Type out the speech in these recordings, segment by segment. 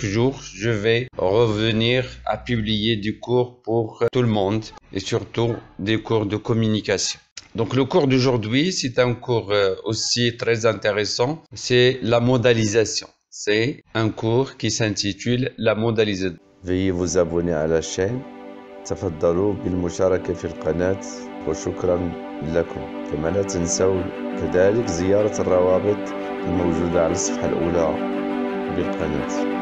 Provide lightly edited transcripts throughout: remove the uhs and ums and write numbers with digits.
quelques jours, je vais revenir à publier des cours pour tout le monde et surtout des cours de communication. Donc le cours d'aujourd'hui, c'est un cours aussi très intéressant, c'est la modalisation. C'est un cours qui s'intitule la modalisation. Veuillez vous abonner à la chaîne. تفضلوا بالمشاركة في القناة وشكرا لكم. كما لا تنسوا كذلك زيارة الروابط الموجودة على الصفحة الأولى بالقناة.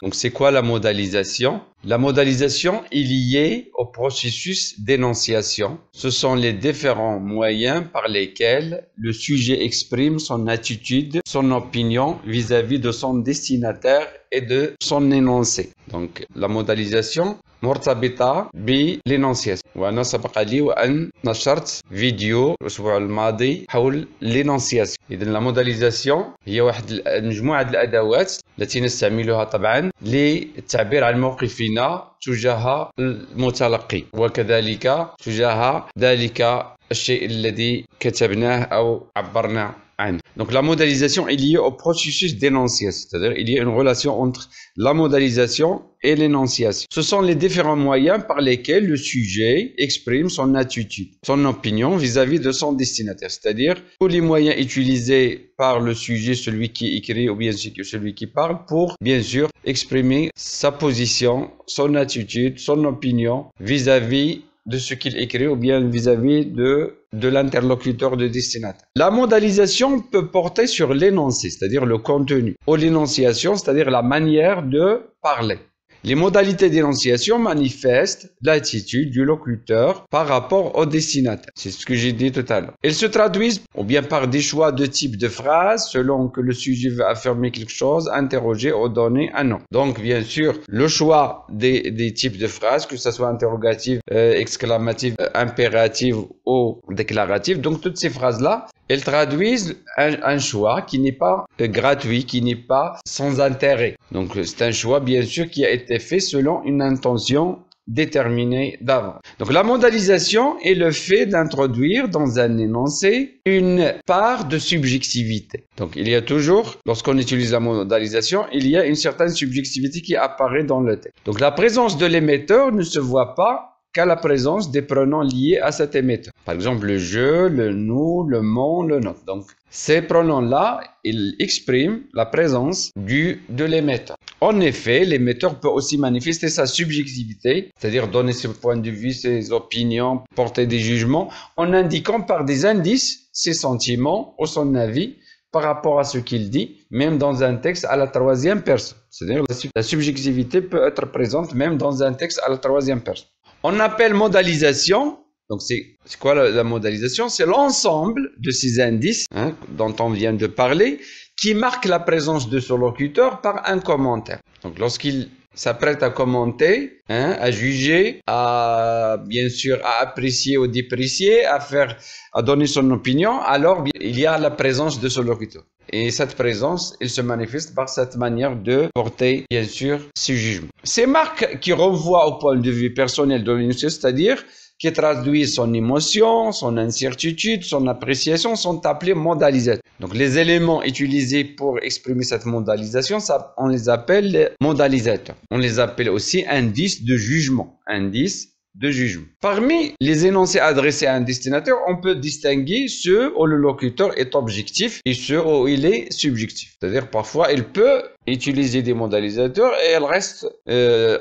Donc c'est quoi la modalisation? La modalisation est liée au processus d'énonciation. Ce sont les différents moyens par lesquels le sujet exprime son attitude, son opinion vis-à-vis de son destinataire et de son énoncé. Donc la modalisation مرتبطة بالإنونسياسيون. وأنا سبق لي وأن نشرت فيديو الأسبوع الماضي حول الإنونسياسيون. إذن لا موداليزاسيون هي واحد مجموعة الأدوات التي نستعملها طبعا للتعبير عن موقفنا تجاه المتلقي وكذلك تجاه ذلك الشيء الذي كتبناه أو عبرنا عنه. Donc la modalisation est liée au processus d'énonciation, c'est-à-dire il y a une relation entre la modalisation et l'énonciation. Ce sont les différents moyens par lesquels le sujet exprime son attitude, son opinion vis-à-vis de son destinataire, c'est-à-dire tous les moyens utilisés par le sujet, celui qui écrit ou bien celui qui parle, pour bien sûr exprimer sa position, son attitude, son opinion vis-à-vis de ce qu'il écrit ou bien vis-à-vis de l'interlocuteur de destinataire. La modalisation peut porter sur l'énoncé, c'est-à-dire le contenu, ou l'énonciation, c'est-à-dire la manière de parler. Les modalités d'énonciation manifestent l'attitude du locuteur par rapport au destinataire. C'est ce que j'ai dit tout à l'heure. Elles se traduisent ou bien par des choix de type de phrase selon que le sujet veut affirmer quelque chose, interroger ou donner un nom. Donc bien sûr, le choix des types de phrases, que ce soit interrogative, exclamative, impérative ou déclarative. Donc toutes ces phrases-là, elles traduisent un choix qui n'est pas gratuit, qui n'est pas sans intérêt. Donc c'est un choix bien sûr qui a été fait selon une intention déterminée d'avant. Donc la modalisation est le fait d'introduire dans un énoncé une part de subjectivité. Donc il y a toujours, lorsqu'on utilise la modalisation, il y a une certaine subjectivité qui apparaît dans le texte. Donc la présence de l'émetteur ne se voit pas qu'à la présence des pronoms liés à cet émetteur. Par exemple, le je, le nous, le mon, le notre. Donc, ces pronoms-là, ils expriment la présence de l'émetteur. En effet, l'émetteur peut aussi manifester sa subjectivité, c'est-à-dire donner ses points de vue, ses opinions, porter des jugements, en indiquant par des indices ses sentiments ou son avis par rapport à ce qu'il dit, même dans un texte à la troisième personne. C'est-à-dire la subjectivité peut être présente même dans un texte à la troisième personne. On appelle modalisation, donc c'est quoi la modalisation? C'est l'ensemble de ces indices dont on vient de parler qui marque la présence de son locuteur par un commentaire. Donc lorsqu'il s'apprête à commenter, à juger, à bien sûr à apprécier ou déprécier, à donner son opinion, alors il y a la présence de son locuteur. Et cette présence, elle se manifeste par cette manière de porter, bien sûr, ses jugements. Ces marques qui renvoient au point de vue personnel de l'énoncé, c'est-à-dire qui traduisent son émotion, son incertitude, son appréciation, sont appelées modalisations. Donc les éléments utilisés pour exprimer cette modalisation, ça, on les appelle les modalisateurs. On les appelle aussi indices de jugement, indices de jugement. Parmi les énoncés adressés à un destinataire, on peut distinguer ceux où le locuteur est objectif et ceux où il est subjectif. C'est-à-dire parfois, il peut utiliser des modalisateurs et il reste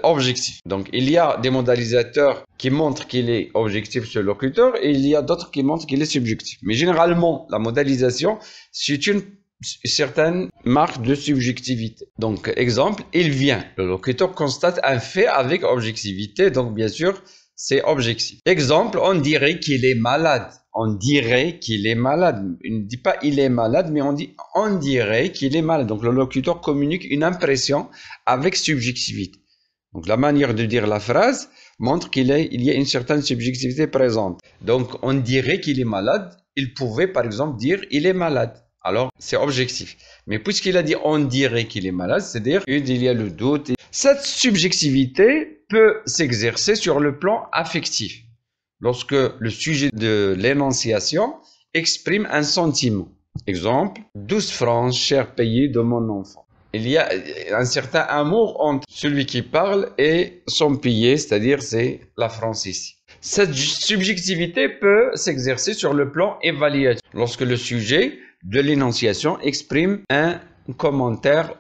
objectif. Donc, il y a des modalisateurs qui montrent qu'il est objectif ce locuteur et il y a d'autres qui montrent qu'il est subjectif. Mais généralement, la modalisation, c'est une certaines marques de subjectivité. Donc, exemple, il vient. Le locuteur constate un fait avec objectivité, donc bien sûr, c'est objectif. Exemple, on dirait qu'il est malade. On dirait qu'il est malade. On ne dit pas il est malade, mais on dit on dirait qu'il est malade. Donc, le locuteur communique une impression avec subjectivité. Donc, la manière de dire la phrase montre qu'il y a une certaine subjectivité présente. Donc, on dirait qu'il est malade. Il pouvait, par exemple, dire il est malade. Alors, c'est objectif. Mais puisqu'il a dit « on dirait qu'il est malade », c'est-à-dire qu'il y a le doute. Cette subjectivité peut s'exercer sur le plan affectif. lorsque le sujet de l'énonciation exprime un sentiment. Exemple, 12 francs, cher payé de mon enfant. Il y a un certain amour entre celui qui parle et son payé, c'est-à-dire c'est la France ici. Cette subjectivité peut s'exercer sur le plan évaluatif, lorsque le sujet de l'énonciation exprime un commentaire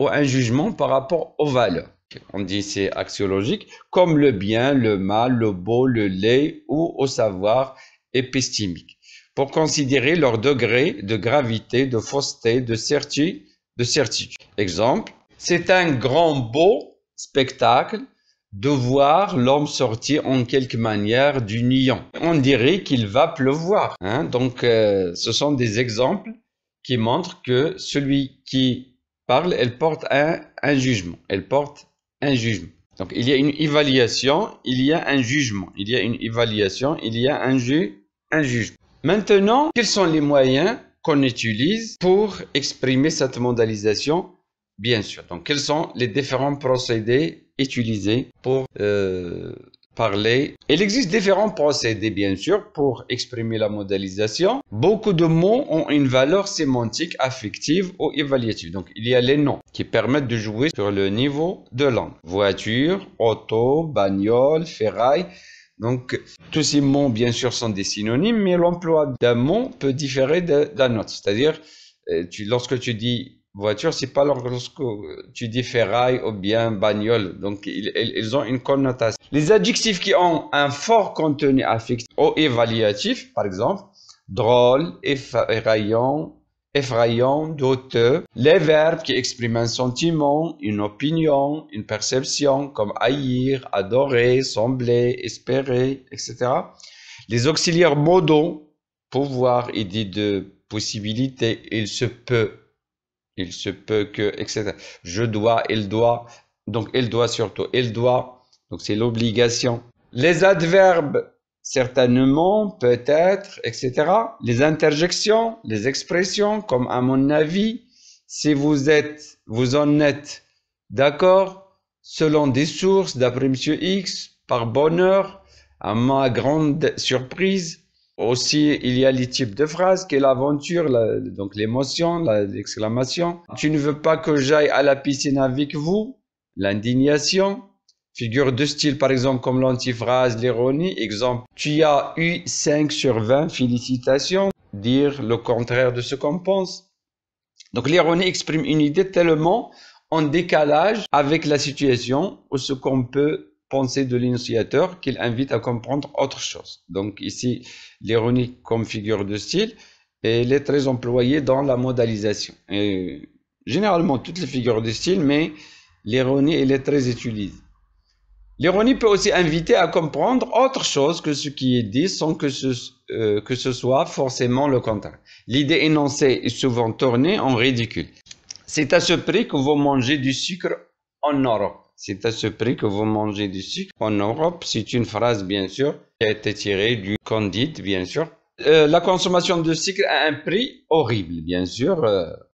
ou un jugement par rapport aux valeurs. On dit c'est axiologique, comme le bien, le mal, le beau, le laid ou au savoir épistimique, pour considérer leur degré de gravité, de fausseté, de certitude. Exemple, c'est un grand beau spectacle de voir l'homme sortir en quelque manière du néant. On dirait qu'il va pleuvoir. Hein? Donc, ce sont des exemples qui montrent que celui qui parle, elle porte un jugement. Elle porte un jugement. Donc, il y a une évaluation, il y a un jugement. Il y a une évaluation, il y a un jugement. Maintenant, quels sont les moyens qu'on utilise pour exprimer cette modalisation? Bien sûr. Donc, quels sont les différents procédés utilisés pour parler? Il existe différents procédés, bien sûr, pour exprimer la modalisation. Beaucoup de mots ont une valeur sémantique, affective ou évaluative. Donc, il y a les noms qui permettent de jouer sur le niveau de langue. Voiture, auto, bagnole, ferraille. Donc, tous ces mots, bien sûr, sont des synonymes, mais l'emploi d'un mot peut différer d'un autre. C'est-à-dire, lorsque tu dis voiture, c'est pas lorsque tu dis ferraille ou bien bagnole. Donc, ils ont une connotation. Les adjectifs qui ont un fort contenu affectif ou évaluatif, par exemple, drôle, effrayant, douteux. Les verbes qui expriment un sentiment, une opinion, une perception, comme haïr, adorer, sembler, espérer, etc. Les auxiliaires modaux, pouvoir, idée de possibilité, il se peut que, etc. Je dois, il doit, donc il doit surtout, il doit, donc c'est l'obligation. Les adverbes, certainement, peut-être, etc. Les interjections, les expressions, comme à mon avis, si vous êtes, vous en êtes, d'accord, selon des sources, d'après Monsieur X, par bonheur, à ma grande surprise. Aussi, il y a les types de phrases, qu'est l'aventure, donc l'émotion, l'exclamation. Tu ne veux pas que j'aille à la piscine avec vous, l'indignation. Figure de style, par exemple, comme l'antiphrase, l'ironie. Exemple, tu as eu 5 sur 20, félicitations. Dire le contraire de ce qu'on pense. Donc l'ironie exprime une idée tellement en décalage avec la situation ou ce qu'on peut pensée de l'énonciateur qu'il invite à comprendre autre chose. Donc ici, l'ironie comme figure de style, elle est très employée dans la modalisation. Et généralement, toutes les figures de style, mais l'ironie, elle est très utilisée. L'ironie peut aussi inviter à comprendre autre chose que ce qui est dit sans que ce soit forcément le contraire. L'idée énoncée est souvent tournée en ridicule. C'est à ce prix que vous mangez du sucre en Europe. C'est à ce prix que vous mangez du sucre en Europe. C'est une phrase, bien sûr, qui a été tirée du Candide, bien sûr. La consommation de sucre a un prix horrible, bien sûr,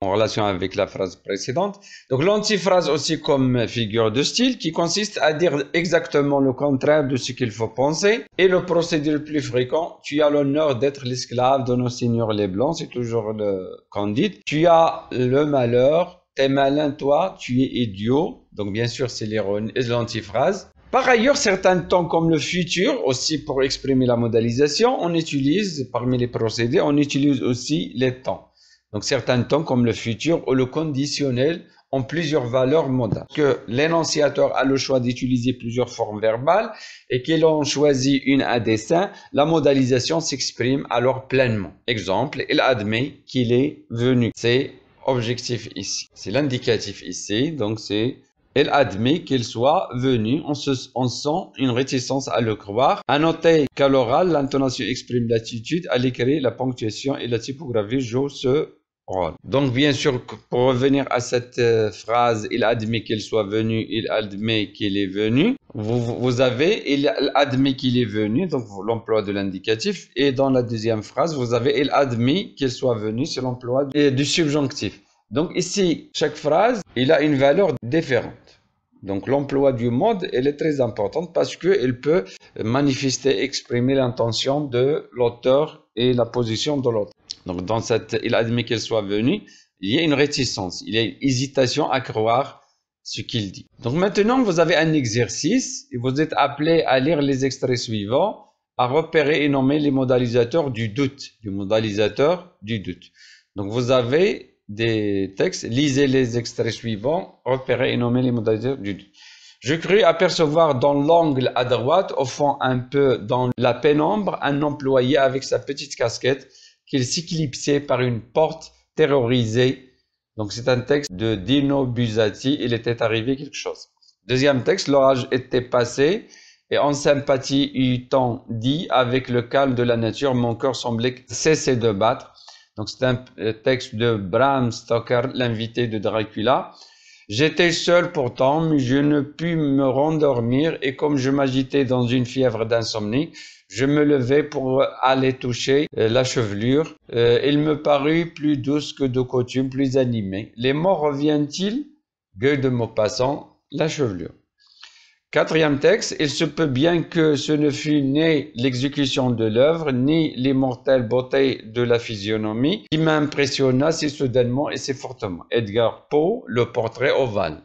en relation avec la phrase précédente. Donc, l'antiphrase aussi comme figure de style, qui consiste à dire exactement le contraire de ce qu'il faut penser. Et le procédé le plus fréquent, tu as l'honneur d'être l'esclave de nos seigneurs les Blancs, c'est toujours le Candide. Tu as le malheur. T'es malin, toi, tu es idiot. Donc, bien sûr, c'est l'ironie et l'antiphrase. Par ailleurs, certains temps comme le futur, aussi pour exprimer la modalisation, on utilise, parmi les procédés, on utilise aussi les temps. Donc, certains temps comme le futur ou le conditionnel ont plusieurs valeurs modales. Que l'énonciateur a le choix d'utiliser plusieurs formes verbales et qu'il en choisit une à dessein, la modalisation s'exprime alors pleinement. Exemple, il admet qu'il est venu. C'est objectif ici. C'est l'indicatif ici, donc c'est elle admet qu'il soit venu, on sent une réticence à le croire. À noter qu'à l'oral, l'intonation exprime l'attitude, à l'écrit, la ponctuation et la typographie jouent ce rôle. Donc bien sûr, pour revenir à cette phrase, il admet qu'il soit venu, il admet qu'il est venu, vous avez il admet qu'il est venu, donc l'emploi de l'indicatif, et dans la deuxième phrase, vous avez il admet qu'il soit venu, c'est l'emploi du subjonctif. Donc ici, chaque phrase, il a une valeur différente. Donc l'emploi du mode, elle est très importante parce qu'elle peut manifester, exprimer l'intention de l'auteur et la position de l'autre. Donc dans cette, il admet qu'elle soit venue, il y a une réticence, il y a une hésitation à croire ce qu'il dit. Donc maintenant, vous avez un exercice et vous êtes appelé à lire les extraits suivants, à repérer et nommer les modalisateurs du doute, Donc vous avez des textes, lisez les extraits suivants, repérez et nommez les modalités du doute. Je crus apercevoir dans l'angle à droite, au fond un peu dans la pénombre, un employé avec sa petite casquette qu'il s'éclipsait par une porte terrorisée. Donc c'est un texte de Dino Buzzati, il était arrivé quelque chose. Deuxième texte, l'orage était passé et en sympathie eut-on dit, avec le calme de la nature, mon cœur semblait cesser de battre. Donc c'est un texte de Bram Stoker, l'invité de Dracula. J'étais seul pourtant, mais je ne pus me rendormir et comme je m'agitais dans une fièvre d'insomnie, je me levai pour aller toucher la chevelure. Elle me parut plus douce que de coutume, plus animée. Les mots reviennent-ils? Guy de Maupassant, la chevelure. Quatrième texte, il se peut bien que ce ne fût ni l'exécution de l'œuvre, ni l'immortelle beauté de la physionomie qui m'impressionna si soudainement et si fortement. Edgar Poe, le portrait ovale.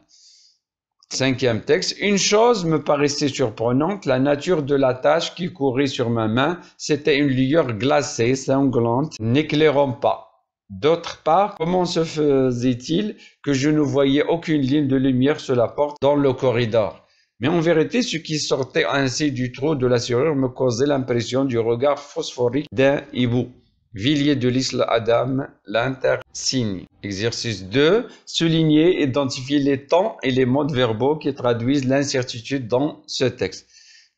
Cinquième texte, une chose me paraissait surprenante, la nature de la tache qui courait sur ma main, c'était une lueur glacée, sanglante, n'éclairant pas. D'autre part, comment se faisait-il que je ne voyais aucune ligne de lumière sur la porte dans le corridor? Mais en vérité, ce qui sortait ainsi du trou de la serrure me causait l'impression du regard phosphorique d'un hibou. Villiers de l'Isle-Adam, l'intersigne. Exercice 2. Souligner, identifier les temps et les modes verbaux qui traduisent l'incertitude dans ce texte.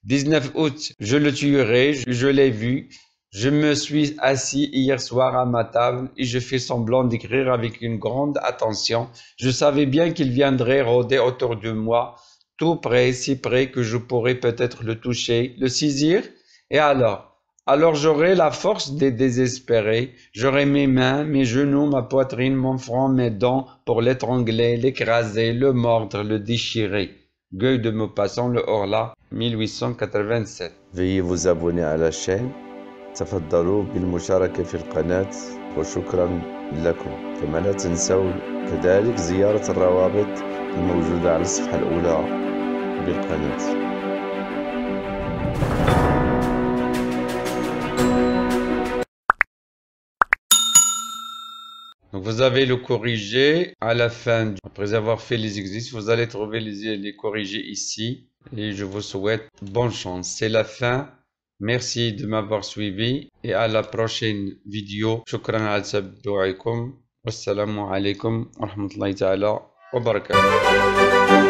19 août, je le tuerai, je l'ai vu. Je me suis assis hier soir à ma table et je fais semblant d'écrire avec une grande attention. Je savais bien qu'il viendrait rôder autour de moi. Tout près, si près que je pourrais peut-être le toucher, le saisir, et alors j'aurai la force des désespérés, j'aurai mes mains, mes genoux, ma poitrine, mon front, mes dents, pour l'étrangler, l'écraser, le mordre, le déchirer. Guy de Maupassant, le Horla, 1887. Veuillez vous abonner à la chaîne. تفضلوا بالمشاركة في القناة وشكرا لكم. كما لا تنسوا كذلك زيارة الروابط الموجودة على الصفحة الأولى بالقناة. Donc vous avez le corrigé à la fin. Après avoir fait les exercices, vous allez trouver les corrigés ici. Et je vous souhaite bonne chance. C'est la fin. Merci de m'avoir suivi et à la prochaine vidéo. Shukran al tabdouaikum. Wassalamu alaikum wa rahmatullahi ta'ala wa barakatuh.